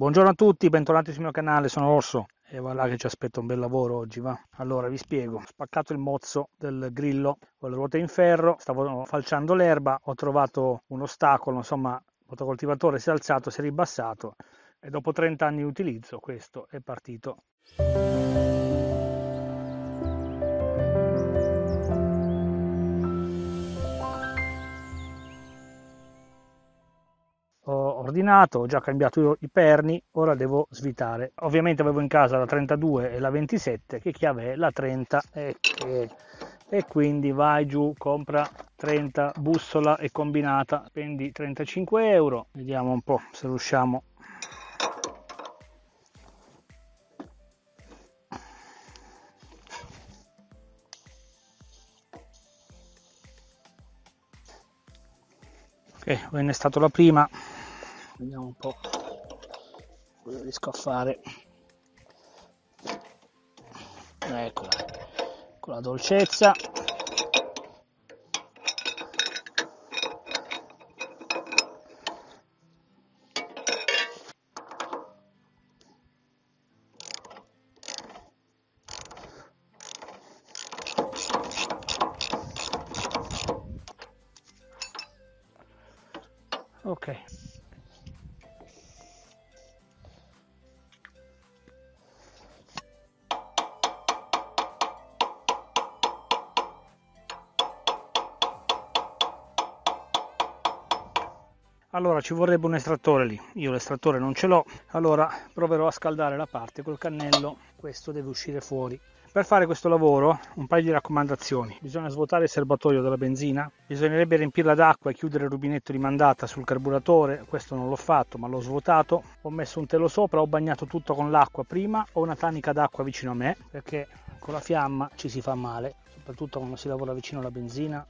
Buongiorno a tutti, bentornati sul mio canale, sono Orso e va là che ci aspetta un bel lavoro oggi, va. Allora vi spiego, ho spaccato il mozzo del grillo con le ruote in ferro, stavo falciando l'erba, ho trovato un ostacolo, insomma il motocoltivatore si è alzato, si è ribassato e dopo 30 anni di utilizzo questo è partito. Ho già cambiato i perni, ora devo svitare. Ovviamente avevo in casa la 32 e la 27, che chiave è la 30 e quindi vai giù, compra 30 bussola e combinata, spendi 35 euro. Vediamo un po' se riusciamo. Ok, ho innestato la prima. Vediamo un po' cosa riesco a fare. Eccola, con la dolcezza. Ok. Allora ci vorrebbe un estrattore lì, io l'estrattore non ce l'ho, allora proverò a scaldare la parte col cannello, questo deve uscire fuori. Per fare questo lavoro un paio di raccomandazioni: bisogna svuotare il serbatoio della benzina, bisognerebbe riempirla d'acqua e chiudere il rubinetto di mandata sul carburatore, questo non l'ho fatto ma l'ho svuotato, ho messo un telo sopra, ho bagnato tutto con l'acqua prima, ho una tanica d'acqua vicino a me perché con la fiamma ci si fa male, soprattutto quando si lavora vicino alla benzina.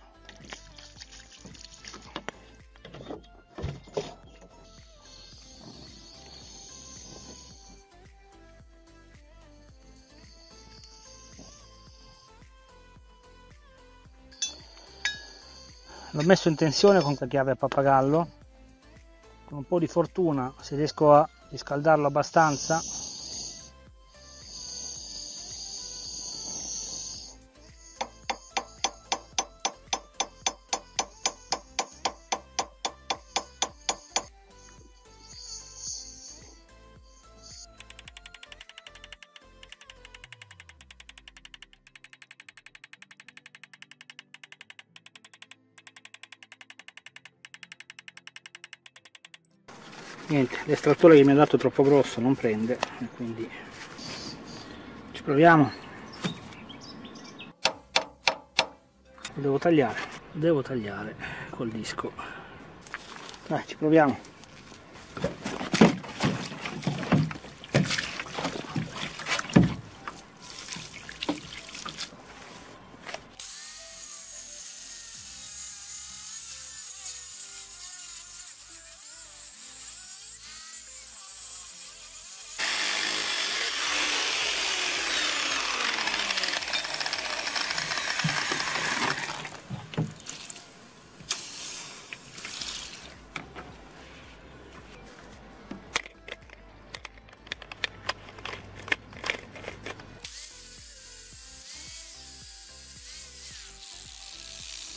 L'ho messo in tensione con la chiave a pappagallo, con un po' di fortuna, se riesco a riscaldarlo abbastanza. Niente, l'estrattore che mi ha dato è troppo grosso, non prende, quindi ci proviamo. Lo devo tagliare col disco. Dai, ci proviamo.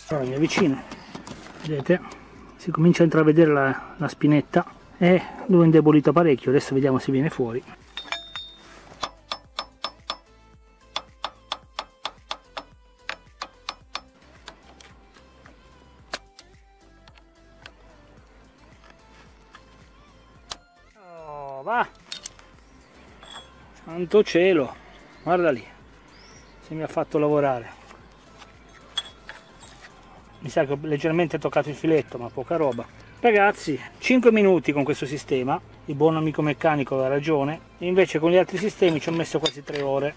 Allora mi avvicino, vedete, si comincia a intravedere la spinetta e l'ho indebolita parecchio, adesso vediamo se viene fuori. Oh, va! Santo cielo, guarda lì, se mi ha fatto lavorare. Mi sa che ho leggermente toccato il filetto, ma poca roba. Ragazzi, 5 minuti con questo sistema, il buon amico meccanico aveva ragione, invece con gli altri sistemi ci ho messo quasi 3 ore.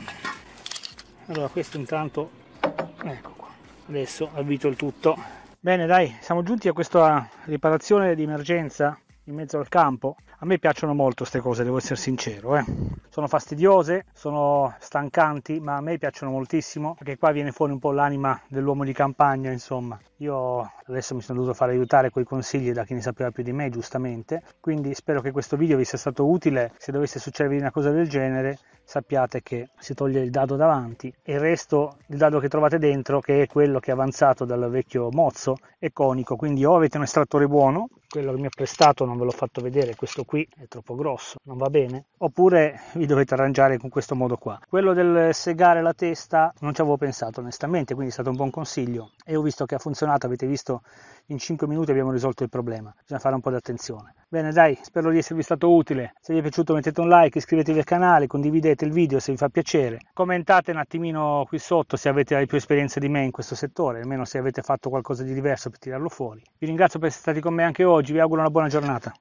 Allora questo intanto, ecco qua, adesso avvito il tutto. Bene dai, siamo giunti a questa riparazione di emergenza in mezzo al campo. A me piacciono molto queste cose, devo essere sincero, Sono fastidiose, sono stancanti, ma a me piacciono moltissimo, perché qua viene fuori un po' l'anima dell'uomo di campagna, insomma. Io adesso mi sono dovuto fare aiutare coi consigli da chi ne sapeva più di me, giustamente, quindi spero che questo video vi sia stato utile. Se dovesse succedervi una cosa del genere, sappiate che si toglie il dado davanti e il resto, il dado che trovate dentro, che è quello che è avanzato dal vecchio mozzo, è conico, quindi o avete un estrattore buono, quello che mi ha prestato non ve l'ho fatto vedere, questo qui è troppo grosso, non va bene, oppure vi dovete arrangiare con questo modo qua. Quello del segare la testa non ci avevo pensato onestamente, quindi è stato un buon consiglio e ho visto che ha funzionato, avete visto, in 5 minuti abbiamo risolto il problema. Bisogna fare un po' di attenzione. Bene dai, spero di esservi stato utile, se vi è piaciuto mettete un like, iscrivetevi al canale, condividete il video se vi fa piacere, commentate un attimino qui sotto se avete più esperienza di me in questo settore, almeno se avete fatto qualcosa di diverso per tirarlo fuori. Vi ringrazio per essere stati con me anche oggi, vi auguro una buona giornata.